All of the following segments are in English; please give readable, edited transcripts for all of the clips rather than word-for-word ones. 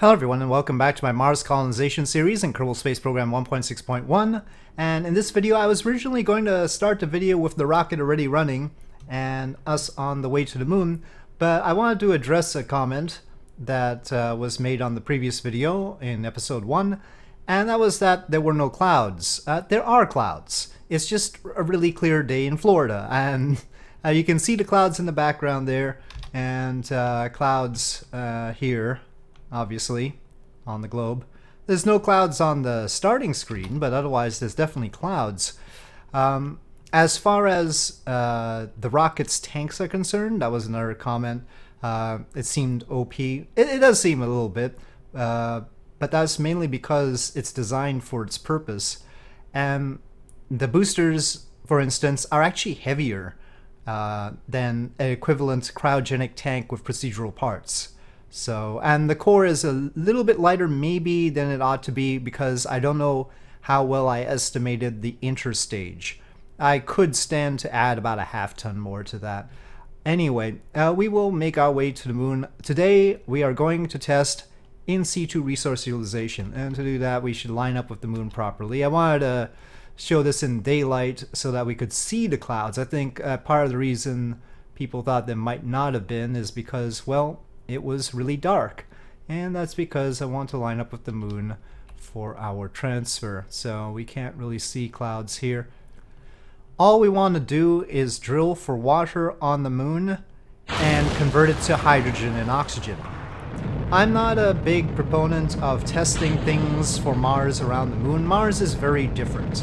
Hello everyone and welcome back to my Mars colonization series in Kerbal Space Program 1.6.1. And in this video I was originally going to start the video with the rocket already running and us on the way to the moon, but I wanted to address a comment that was made on the previous video in episode 1, and that was that there were no clouds. There are clouds. It's just a really clear day in Florida, and you can see the clouds in the background there, and clouds here. Obviously, on the globe. There's no clouds on the starting screen, but otherwise there's definitely clouds. As far as the rocket's tanks are concerned, that was another comment. It seemed OP. It does seem a little bit, but that's mainly because it's designed for its purpose. And the boosters, for instance, are actually heavier than an equivalent cryogenic tank with procedural parts. So, and the core is a little bit lighter maybe than it ought to be, because I don't know how well I estimated the interstage. I could stand to add about a half ton more to that. Anyway, we will make our way to the moon. Today we are going to test in situ resource utilization, and to do that we should line up with the moon properly. I wanted to show this in daylight so that we could see the clouds. I think part of the reason people thought there might not have been is because, well, it was really dark, and that's because I want to line up with the moon for our transfer, so we can't really see clouds here. All we want to do is drill for water on the moon and convert it to hydrogen and oxygen. I'm not a big proponent of testing things for Mars around the moon. Mars is very different.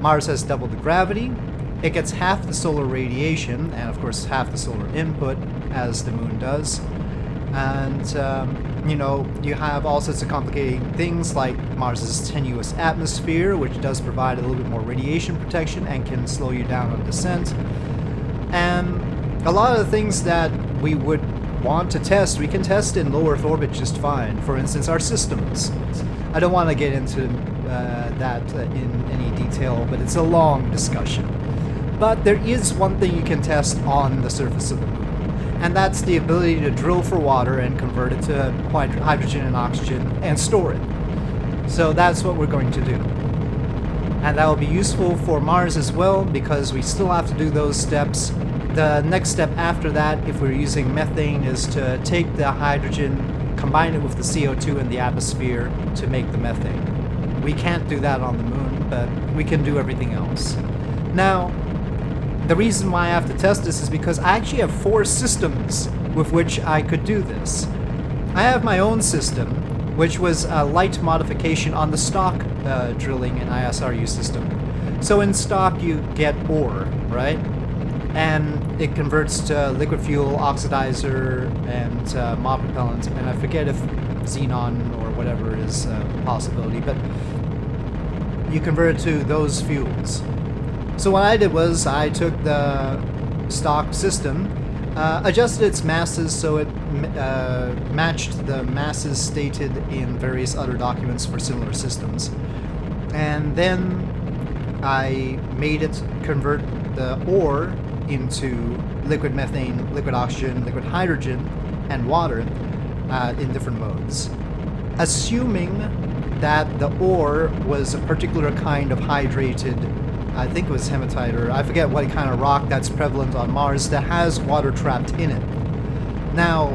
Mars has double the gravity, it gets half the solar radiation, and of course half the solar input as the moon does. And, you know, you have all sorts of complicating things like Mars's tenuous atmosphere, which does provide a little bit more radiation protection and can slow you down on descent. And a lot of the things that we would want to test, we can test in low Earth orbit just fine. For instance, our systems. I don't want to get into that in any detail, but it's a long discussion. But there is one thing you can test on the surface of the moon, and that's the ability to drill for water and convert it to hydrogen and oxygen and store it. So that's what we're going to do. And that will be useful for Mars as well, because we still have to do those steps. The next step after that, if we're using methane, is to take the hydrogen, combine it with the CO2 in the atmosphere to make the methane. We can't do that on the moon, but we can do everything else. Now, the reason why I have to test this is because I actually have four systems with which I could do this. I have my own system, which was a light modification on the stock drilling and ISRU system. So in stock you get ore, right? And it converts to liquid fuel, oxidizer, and mob repellent, and I forget if xenon or whatever is a possibility, but you convert it to those fuels. So what I did was I took the stock system, adjusted its masses so it matched the masses stated in various other documents for similar systems, and then I made it convert the ore into liquid methane, liquid oxygen, liquid hydrogen, and water in different modes, assuming that the ore was a particular kind of hydrated, I think it was hematite, or I forget what kind of rock that's prevalent on Mars that has water trapped in it. Now,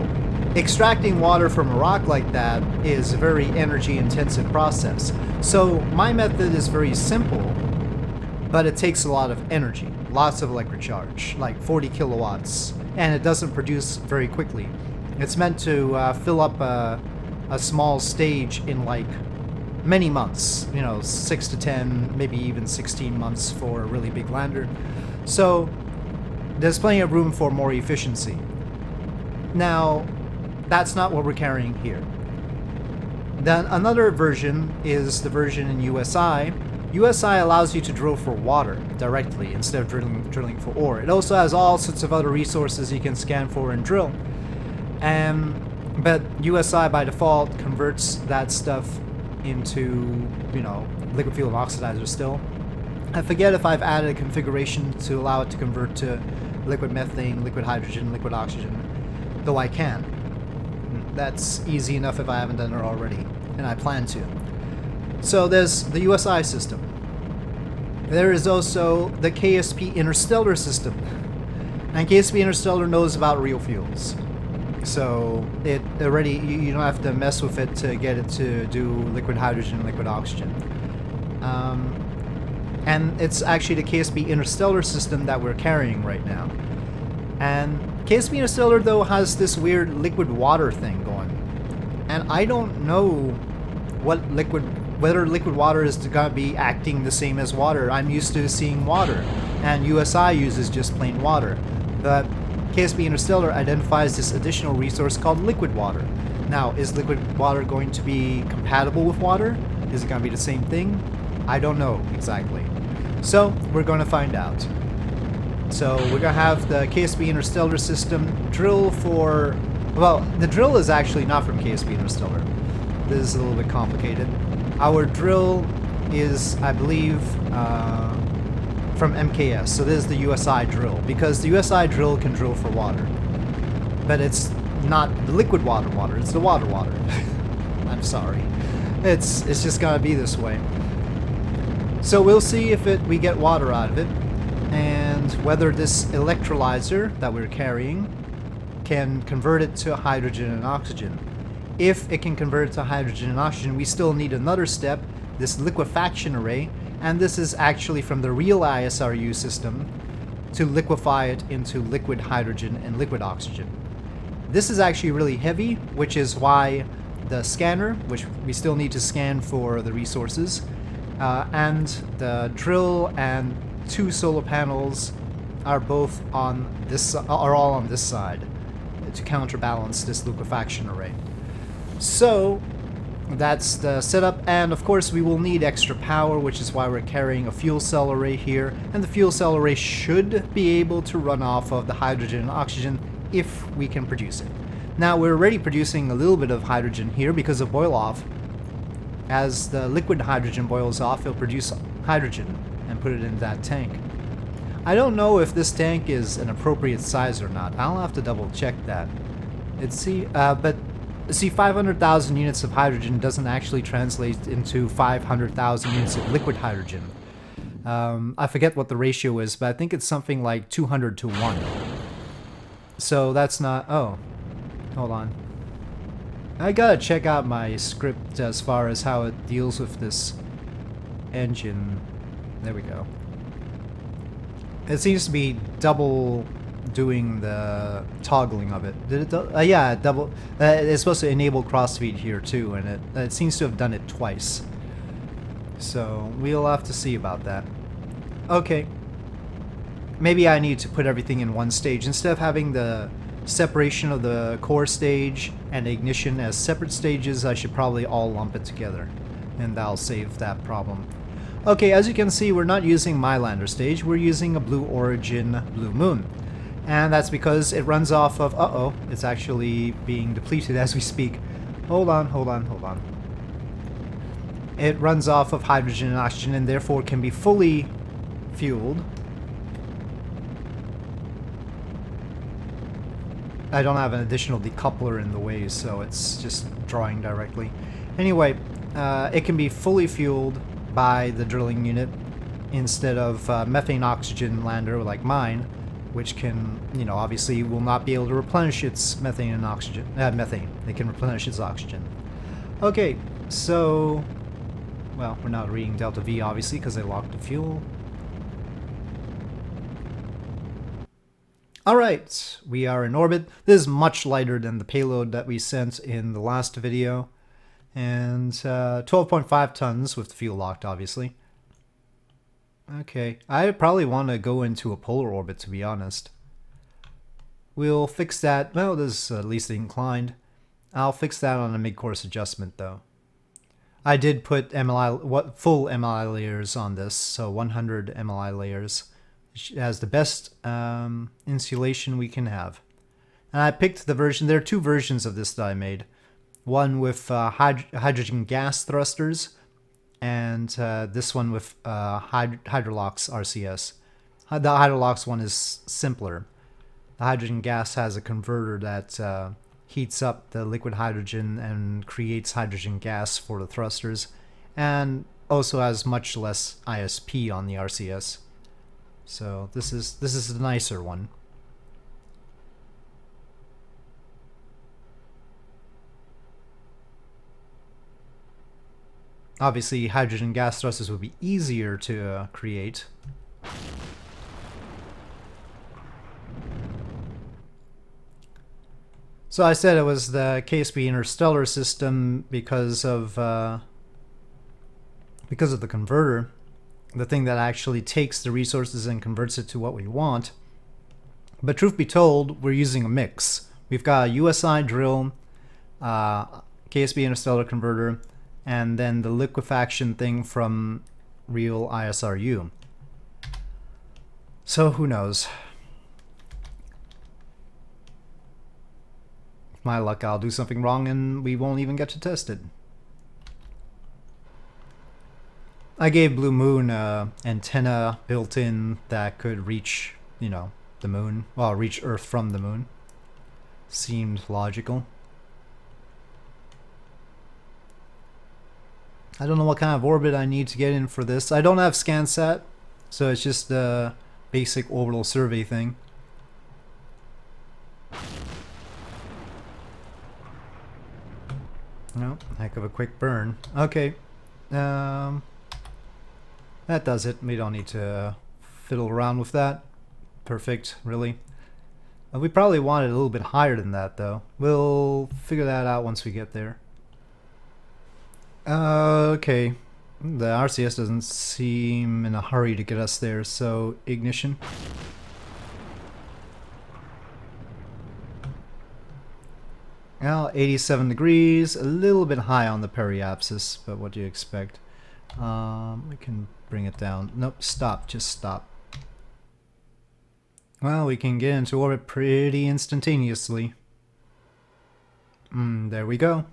extracting water from a rock like that is a very energy-intensive process. So my method is very simple, but it takes a lot of energy, lots of electric charge, like 40 kilowatts, and it doesn't produce very quickly. It's meant to fill up a small stage in like many months, you know, 6 to 10, maybe even 16 months for a really big lander. So there's plenty of room for more efficiency. Now, that's not what we're carrying here. Then another version is the version in USI. USI allows you to drill for water directly instead of drilling for ore. It also has all sorts of other resources you can scan for and drill. But USI by default converts that stuff into, you know, liquid fuel and oxidizer still. I forget if I've added a configuration to allow it to convert to liquid methane, liquid hydrogen, liquid oxygen, though I can. That's easy enough if I haven't done it already, and I plan to. So there's the USI system. There is also the KSP Interstellar system. And KSP Interstellar knows about real fuels. So it already, you don't have to mess with it to get it to do liquid hydrogen and liquid oxygen. And it's actually the KSP Interstellar system that we're carrying right now. And KSP Interstellar though has this weird liquid water thing going. And I don't know what whether liquid water is gonna be acting the same as water. I'm used to seeing water, and USI uses just plain water. But KSP Interstellar identifies this additional resource called liquid water. Now, is liquid water going to be compatible with water? Is it gonna be the same thing? I don't know exactly. So we're gonna find out. So we're gonna have the KSP Interstellar system drill for, well, the drill is actually not from KSP Interstellar. This is a little bit complicated. Our drill is, I believe, from MKS. So this is the USI drill, because the USI drill can drill for water, but it's not the liquid water. It's the water. I'm sorry. It's just gonna be this way. So we'll see if we get water out of it, and whether this electrolyzer that we're carrying can convert it to hydrogen and oxygen. If it can convert it to hydrogen and oxygen, we still need another step, this liquefaction array, and this is actually from the real ISRU system to liquefy it into liquid hydrogen and liquid oxygen. This is actually really heavy, which is why the scanner, which we still need to scan for the resources, and the drill and two solar panels are both on this, are all on this side to counterbalance this liquefaction array. So that's the setup, and of course we will need extra power, which is why we're carrying a fuel cell array here, and the fuel cell array should be able to run off of the hydrogen and oxygen if we can produce it. Now we're already producing a little bit of hydrogen here because of boil off. As the liquid hydrogen boils off, it'll produce hydrogen and put it in that tank. I don't know if this tank is an appropriate size or not. I'll have to double check that. See, 500,000 units of hydrogen doesn't actually translate into 500,000 units of liquid hydrogen. I forget what the ratio is, but I think it's something like 200 to 1. So that's not... oh. Hold on. I gotta check out my script as far as how it deals with this engine. There we go. It seems to be double... doing the toggling of it. Did it yeah, double. It's supposed to enable crossfeed here too, and it seems to have done it twice. So we'll have to see about that. Okay. Maybe I need to put everything in one stage instead of having the separation of the core stage and ignition as separate stages. I should probably all lump it together, and that'll save that problem. Okay, as you can see, we're not using my lander stage. We're using a Blue Origin Blue Moon. And that's because it runs off of... uh-oh, it's actually being depleted as we speak. Hold on. It runs off of hydrogen and oxygen, and therefore can be fully fueled. I don't have an additional decoupler in the way, so it's just drawing directly. Anyway, it can be fully fueled by the drilling unit instead of methane oxygen lander like mine, which can, you know, obviously will not be able to replenish its methane and oxygen. It can replenish its oxygen. Okay, so, well, we're not reading Delta V, obviously, because they locked the fuel. Alright, we are in orbit. This is much lighter than the payload that we sent in the last video. And 12.5 tons with the fuel locked, obviously. Okay, I probably want to go into a polar orbit, to be honest. We'll fix that. Well, this is at least inclined. I'll fix that on a mid-course adjustment, though. I did put MLI, full MLI layers on this, so 100 MLI layers. It has the best insulation we can have. And I picked the version, there are two versions of this that I made. One with hydrogen gas thrusters, and this one with Hydrolox RCS. The Hydrolox one is simpler. The hydrogen gas has a converter that heats up the liquid hydrogen and creates hydrogen gas for the thrusters, and also has much less ISP on the RCS. So this is the nicer one. Obviously, hydrogen gas thrusters would be easier to create. So I said it was the KSP Interstellar system because of the converter, the thing that actually takes the resources and converts it to what we want. But truth be told, we're using a mix. We've got a USI drill, KSP Interstellar converter, and then the liquefaction thing from real ISRU. So who knows? With my luck, I'll do something wrong and we won't even get to test it. I gave Blue Moon an antenna built in that could reach, you know, the moon. Well, reach Earth from the moon. Seemed logical. I don't know what kind of orbit I need to get in for this. I don't have ScanSat, so it's just the basic orbital survey thing. No, heck of a quick burn. Okay, that does it. We don't need to fiddle around with that. Perfect, really. We probably want it a little bit higher than that, though. We'll figure that out once we get there. Okay, the RCS doesn't seem in a hurry to get us there, so ignition. Now, 87 degrees, a little bit high on the periapsis, but what do you expect? We can bring it down. Nope, stop, just stop. Well, we can get into orbit pretty instantaneously. There we go.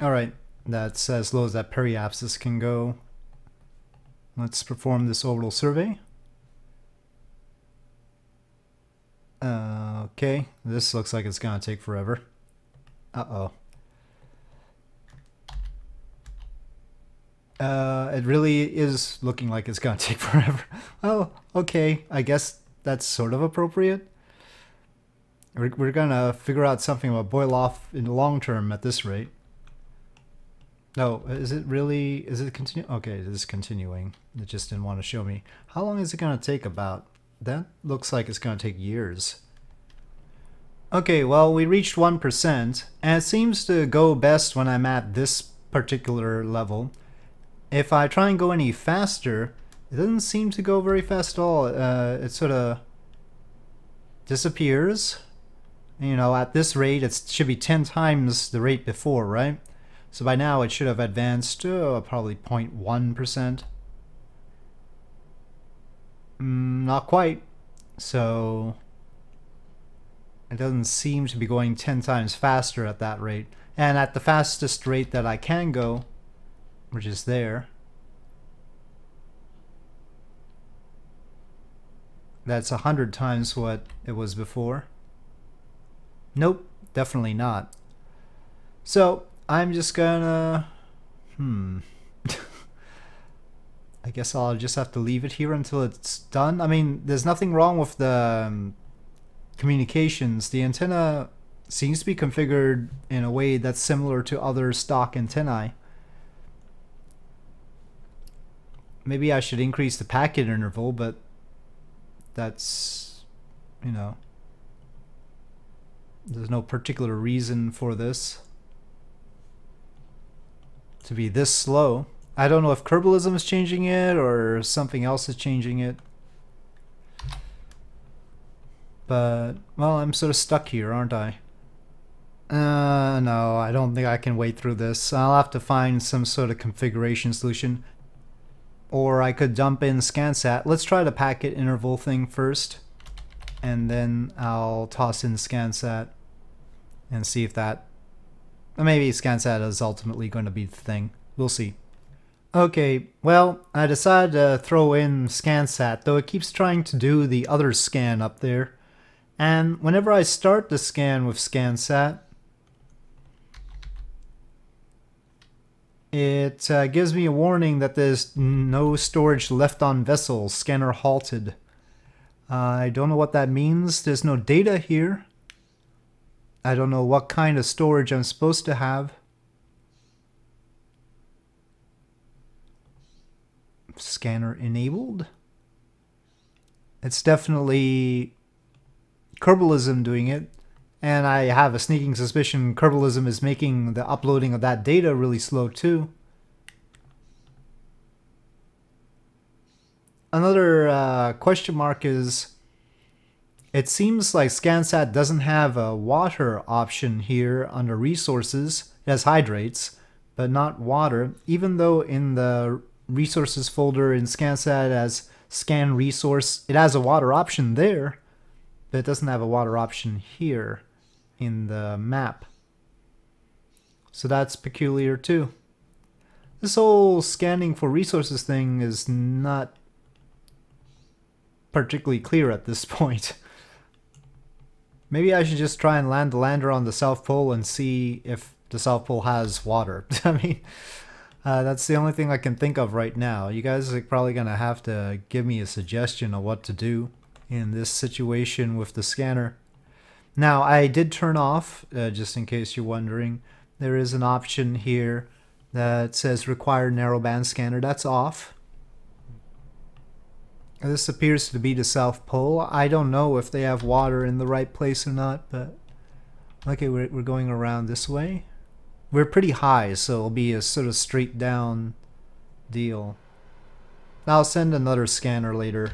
Alright, that's as low as that periapsis can go. Let's perform this orbital survey. Okay, this looks like it's gonna take forever. Uh-oh. It really is looking like it's gonna take forever. Oh, okay, I guess that's sort of appropriate. We're gonna figure out something about boil-off in the long term at this rate. No, is it really, is it continuing? Okay, it is continuing. It just didn't want to show me. How long is it going to take about? That looks like it's going to take years. Okay, well, we reached 1%, and it seems to go best when I'm at this particular level. If I try and go any faster, it doesn't seem to go very fast at all. It sort of disappears. You know, at this rate, it should be 10 times the rate before, right? So by now it should have advanced probably 0.1%. Not quite. So it doesn't seem to be going 10 times faster at that rate. And at the fastest rate that I can go, which is there, that's 100 times what it was before. Nope, definitely not. So I'm just gonna... I guess I'll just have to leave it here until it's done. I mean, there's nothing wrong with the communications. The antenna seems to be configured in a way that's similar to other stock antennae. Maybe I should increase the packet interval, but that's, you know, there's no particular reason for this to be this slow. I don't know if Kerbalism is changing it or something else is changing it. But, well, I'm sort of stuck here, aren't I? No, I don't think I can wait through this. I'll have to find some sort of configuration solution. Or I could dump in ScanSat. Let's try the packet interval thing first, and then I'll toss in ScanSat and see if that... Maybe ScanSat is ultimately going to be the thing. We'll see. Okay, well, I decided to throw in ScanSat, though it keeps trying to do the other scan up there. And whenever I start the scan with ScanSat, it gives me a warning that there's no storage left on vessel, scanner halted. I don't know what that means. There's no data here. I don't know what kind of storage I'm supposed to have. Scanner enabled. It's definitely Kerbalism doing it, and I have a sneaking suspicion Kerbalism is making the uploading of that data really slow too. Another question mark is, it seems like ScanSat doesn't have a water option here under resources. It has hydrates, but not water, even though in the resources folder in ScanSat as scan resource, it has a water option there, but it doesn't have a water option here in the map. So that's peculiar too. This whole scanning for resources thing is not particularly clear at this point. Maybe I should just try and land the lander on the South Pole and see if the South Pole has water. I mean, that's the only thing I can think of right now. You guys are probably going to have to give me a suggestion of what to do in this situation with the scanner. Now, I did turn off, just in case you're wondering, there is an option here that says require narrowband scanner. That's off. This appears to be the South Pole. I don't know if they have water in the right place or not, but okay, we're going around this way. We're pretty high, so it'll be a sort of straight down deal. I'll send another scanner later.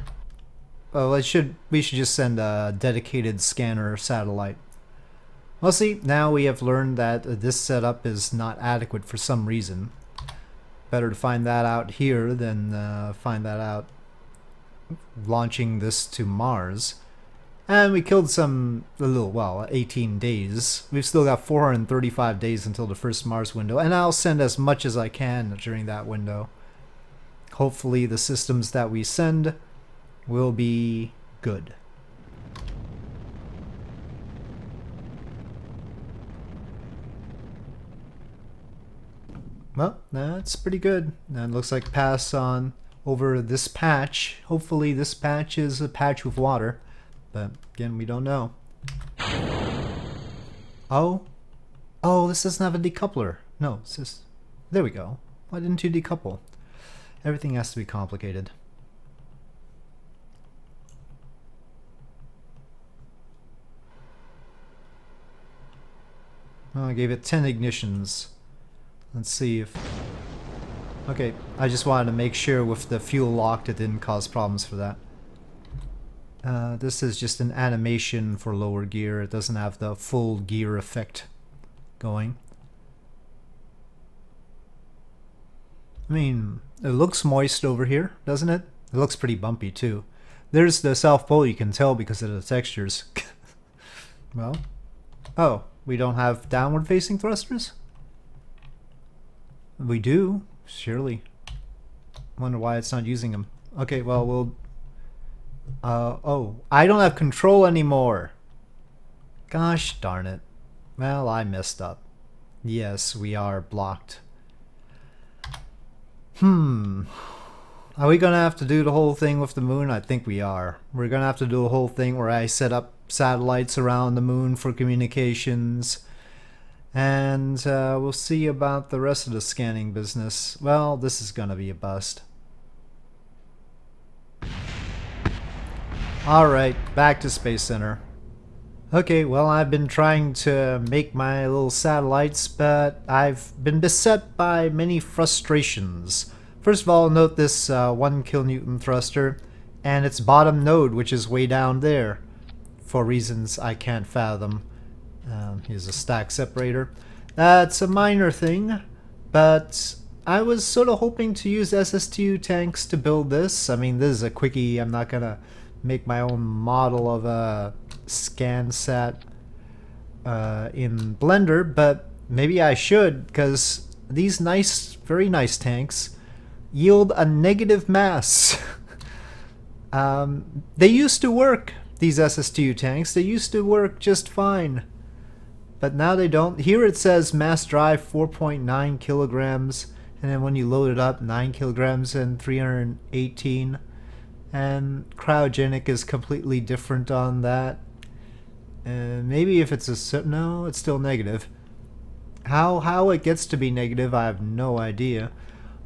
Oh, we should just send a dedicated scanner satellite. Well, see, now we have learned that this setup is not adequate for some reason. Better to find that out here than find that out launching this to Mars. And we killed some, a little, well, 18 days. We've still got 435 days until the first Mars window, and I'll send as much as I can during that window. Hopefully the systems that we send will be good. Well, that's pretty good. And it looks like pass on over this patch. Hopefully this patch is a patch with water. But again, we don't know. Oh, this doesn't have a decoupler. No, it's just, there we go. Why didn't you decouple? Everything has to be complicated. Well, I gave it 10 ignitions. Let's see if, okay, I just wanted to make sure with the fuel locked it didn't cause problems for that. This is just an animation for lower gear. It doesn't have the full gear effect going. I mean, it looks moist over here, doesn't it? It looks pretty bumpy too. There's the South Pole, you can tell because of the textures. Well, oh, we don't have downward facing thrusters? We do, surely. Wonder why it's not using them. Okay, well, we'll oh, I don't have control anymore. Gosh darn it. Well, I messed up. Yes, we are blocked. Are we gonna have to do the whole thing with the moon? I think we are. We're gonna have to do a whole thing where I set up satellites around the moon for communications. And we'll see about the rest of the scanning business. Well, this is gonna be a bust. Alright, back to Space Center. Okay, well, I've been trying to make my little satellites, but I've been beset by many frustrations. First of all, note this 1 kilonewton thruster and its bottom node, which is way down there, for reasons I can't fathom. Here's a stack separator. That's a minor thing, but I was sort of hoping to use SSTU tanks to build this. I mean, this is a quickie, I'm not gonna make my own model of a ScanSat in Blender, but maybe I should, because these nice, very nice tanks yield a negative mass. They used to work, these SSTU tanks, they used to work just fine. But now they don't. Here it says mass drive 4.9 kilograms, and then when you load it up, 9 kilograms and 318. And cryogenic is completely different on that. And maybe if it's a... no, it's still negative. How it gets to be negative, I have no idea.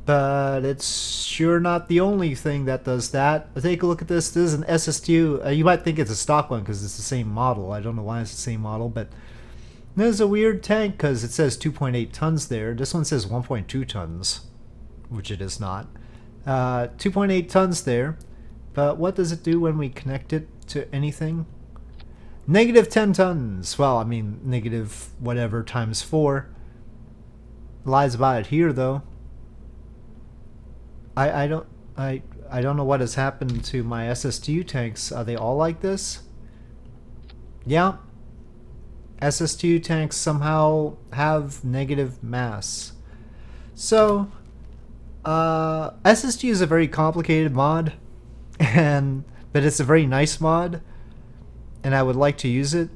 But it's sure not the only thing that does that. Take a look at this. This is an SSTU. You might think it's a stock one because it's the same model. I don't know why it's the same model, but... there's a weird tank because it says 2.8 tons there. This one says 1.2 tons, which it is not. 2.8 tons there. But what does it do when we connect it to anything? Negative 10 tons. Well, I mean, negative whatever times 4. Lies about it here, though. I don't know what has happened to my SSTU tanks. Are they all like this? Yeah. SSTU tanks somehow have negative mass. So, SSTU is a very complicated mod, but it's a very nice mod, and I would like to use it.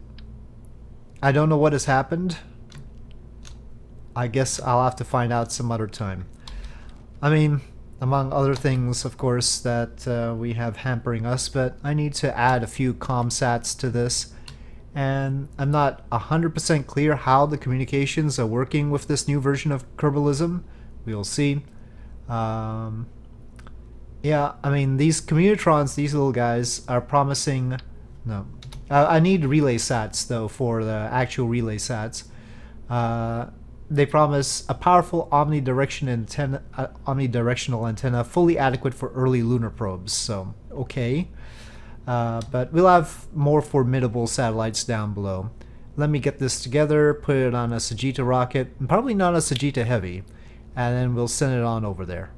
I don't know what has happened. I guess I'll have to find out some other time. I mean, among other things, of course, that we have hampering us, but I need to add a few comsats to this. And I'm not 100% clear how the communications are working with this new version of Kerbalism. We'll see. Yeah, I mean, these communitrons, these little guys, are promising... no. I need relay sats, though, for the actual relay sats. They promise a powerful omnidirectional antenna, fully adequate for early lunar probes. So, okay. But we'll have more formidable satellites down below. Let me get this together, put it on a Sajita rocket, and probably not a Sajita Heavy, and then we'll send it on over there.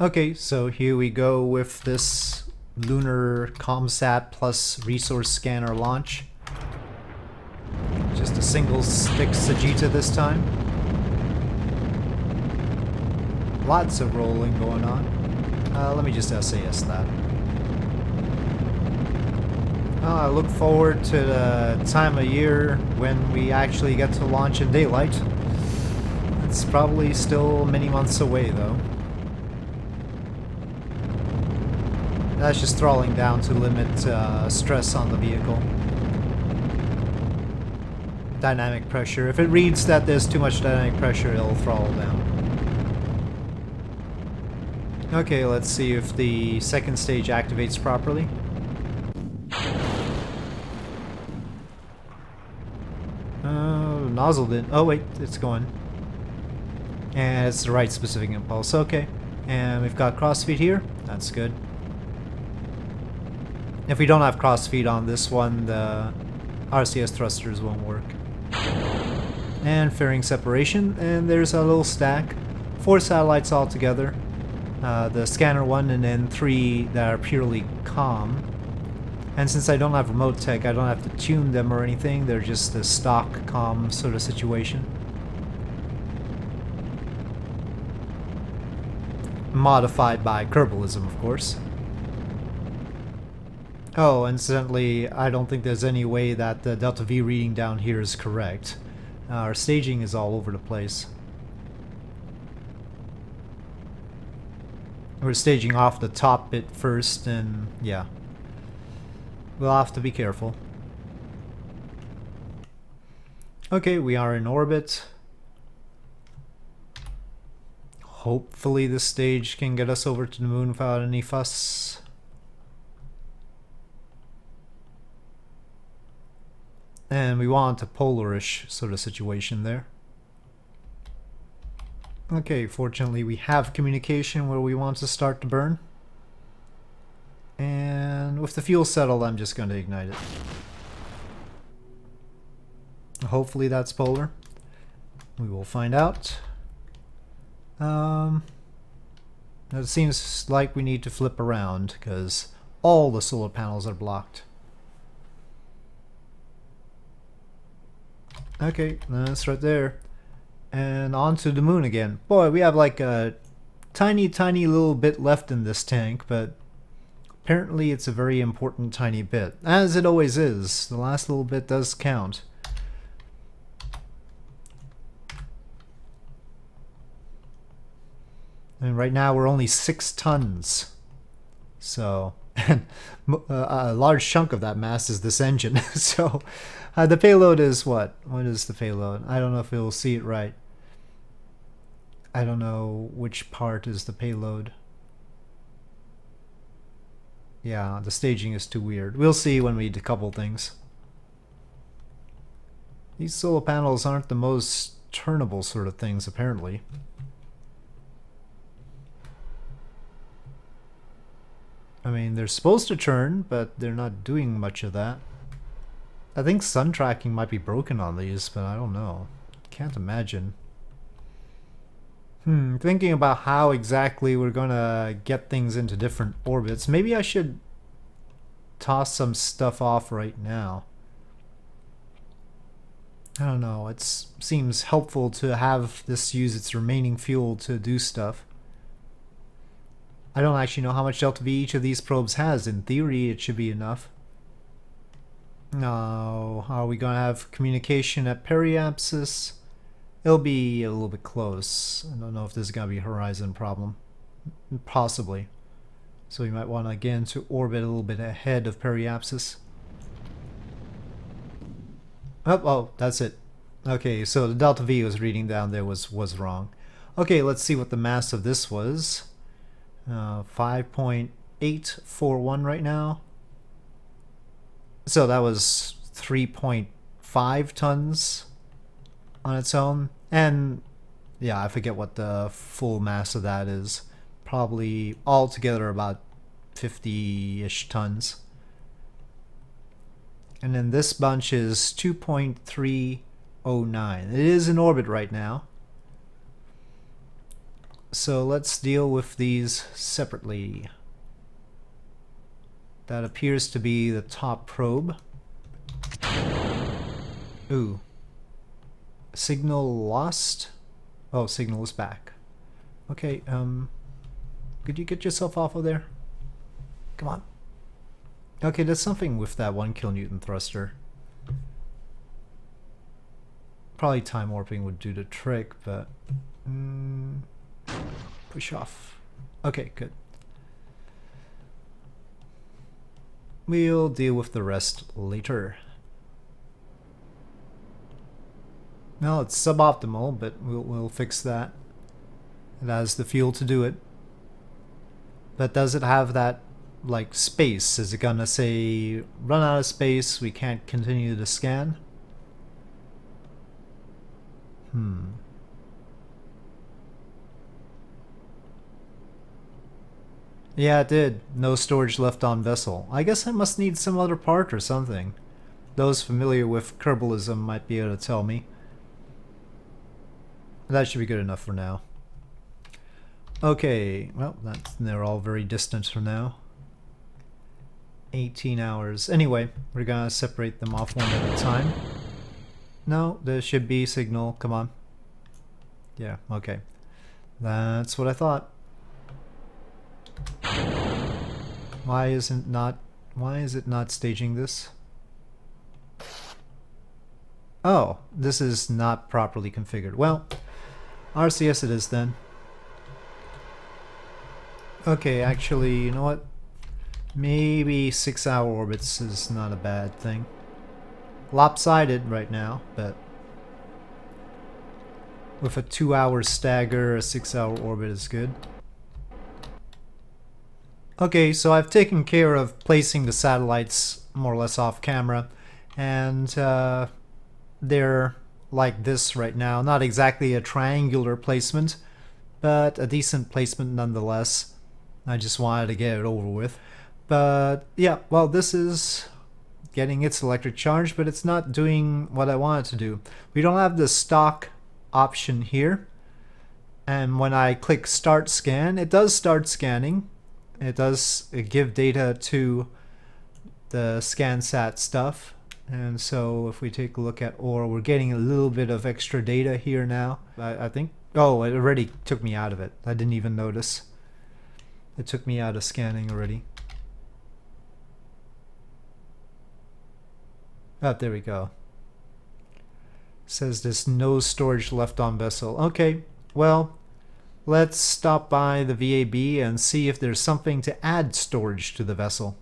Okay, so here we go with this lunar comsat plus resource scanner launch. Just a single stick Sajita this time. Lots of rolling going on. Let me just SAS that. Well, I look forward to the time of year when we actually get to launch in daylight. It's probably still many months away, though. That's just throttling down to limit stress on the vehicle. Dynamic pressure. If it reads that there's too much dynamic pressure, it'll throttle down. Okay, let's see if the second stage activates properly. Nozzle didn't. Oh wait, it's going. And it's the right specific impulse. Okay. And we've got crossfeed here. That's good. If we don't have crossfeed on this one, the RCS thrusters won't work. And fairing separation. And there's a little stack. 4 satellites all together. The scanner one, and then 3 that are purely comm. And since I don't have remote tech, I don't have to tune them or anything. They're just a stock comm sort of situation. Modified by Kerbalism, of course. Oh, incidentally, I don't think there's any way that the Delta V reading down here is correct. Our staging is all over the place. We're staging off the top bit first, and yeah. We'll have to be careful. Okay, we are in orbit. Hopefully this stage can get us over to the moon without any fuss. And we want a polarish sort of situation there. Okay, fortunately we have communication where we want to start to burn. And with the fuel settled, I'm just going to ignite it. Hopefully that's polar. We will find out. It seems like we need to flip around because all the solar panels are blocked. Okay, that's right there. And on to the moon again. Boy, we have like a tiny little bit left in this tank, but apparently it's a very important tiny bit, as it always is. The last little bit does count. And right now we're only 6 tons, so a large chunk of that mass is this engine. So the payload is what? What is the payload? I don't know if you'll see it right. I don't know which part is the payload. Yeah, the staging is too weird. We'll see when we decouple things. These solar panels aren't the most turnable sort of things, apparently. I mean, they're supposed to turn, but they're not doing much of that. I think sun tracking might be broken on these, but I don't know. Can't imagine. Thinking about how exactly we're gonna get things into different orbits. Maybe I should toss some stuff off right now. I don't know, it seems helpful to have this use its remaining fuel to do stuff. I don't actually know how much delta V each of these probes has. In theory, it should be enough. No, are we gonna have communication at periapsis? It'll be a little bit close. I don't know if this is going to be a horizon problem. Possibly. So we might want, again, to orbit a little bit ahead of periapsis. Oh, that's it. Okay, so the delta V was reading down there was wrong. Okay, let's see what the mass of this was. 5.841 right now. So that was 3.5 tons. On its own, and yeah, I forget what the full mass of that is. Probably altogether about 50-ish tons. And then this bunch is 2.309. It is in orbit right now. So let's deal with these separately. That appears to be the top probe. Ooh. Signal lost? Oh, signal is back. Okay, could you get yourself off of there? Come on. Okay, there's something with that 1 kilonewton thruster. Probably time warping would do the trick, but... push off. Okay, good. We'll deal with the rest later. Well, it's suboptimal, but we'll fix that. It has the fuel to do it. But does it have that, like, space? Is it gonna say, run out of space, we can't continue to scan? Yeah, it did. No storage left on vessel. I guess I must need some other part or something. Those familiar with Kerbalism might be able to tell me. That should be good enough for now. Okay, well, they're all very distant from now. 18 hours. Anyway, we're gonna separate them off one at a time. No, there should be signal. Come on. Yeah, okay. That's what I thought. Why is it not staging this? Oh, this is not properly configured. Well, RCS it is then. Okay, actually, you know what? Maybe 6-hour orbits is not a bad thing. Lopsided right now, but with a 2-hour stagger, a 6-hour orbit is good. Okay, so I've taken care of placing the satellites more or less off camera, and they're like this right now. Not exactly a triangular placement, but a decent placement nonetheless. I just wanted to get it over with. But yeah, well, this is getting its electric charge, but it's not doing what I want it to do. We don't have the stock option here. And when I click start scan, it does start scanning. It does give data to the ScanSat stuff. And so if we take a look at, or we're getting a little bit of extra data here now. I think Oh, it already took me out of it. I didn't even notice. It took me out of scanning already. Oh, there we go. Says there's no storage left on vessel. Okay, well, let's stop by the VAB and see if there's something to add storage to the vessel.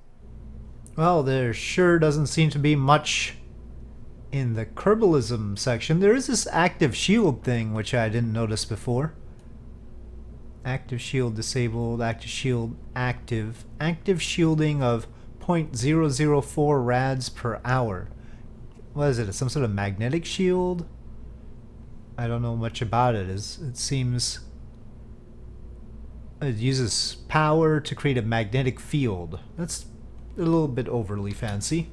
Well, there sure doesn't seem to be much in the Kerbalism section. There is this active shield thing, which I didn't notice before. Active shield disabled, active shield active. Active shielding of 0.004 rads per hour. What is it? Some sort of magnetic shield? I don't know much about it. It seems it uses power to create a magnetic field. That's a little bit overly fancy,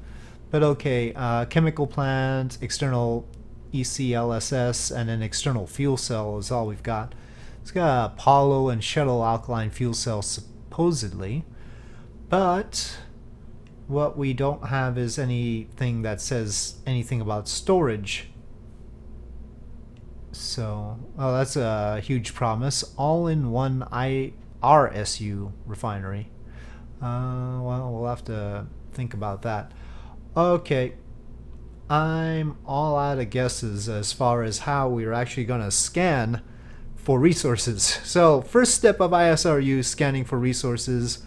but okay. Chemical plant, external ECLSS, and an external fuel cell is all we've got. It's got Apollo and shuttle alkaline fuel cells supposedly, but what we don't have is anything that says anything about storage. So, oh, that's a huge promise. All-in-one IRSU refinery. Well, we'll have to think about that. Okay, I'm all out of guesses as far as how we're actually going to scan for resources. So, first step of ISRU, scanning for resources.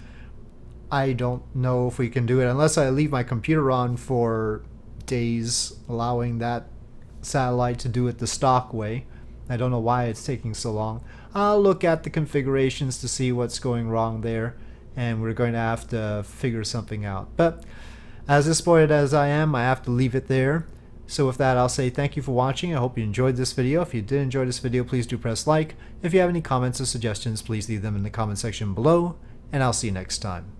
I don't know if we can do it unless I leave my computer on for days, allowing that satellite to do it the stock way. I don't know why it's taking so long. I'll look at the configurations to see what's going wrong there, and we're going to have to figure something out. But as disappointed as I am, I have to leave it there. So with that, I'll say thank you for watching. I hope you enjoyed this video. If you did enjoy this video, please do press like. If you have any comments or suggestions, please leave them in the comment section below, and I'll see you next time.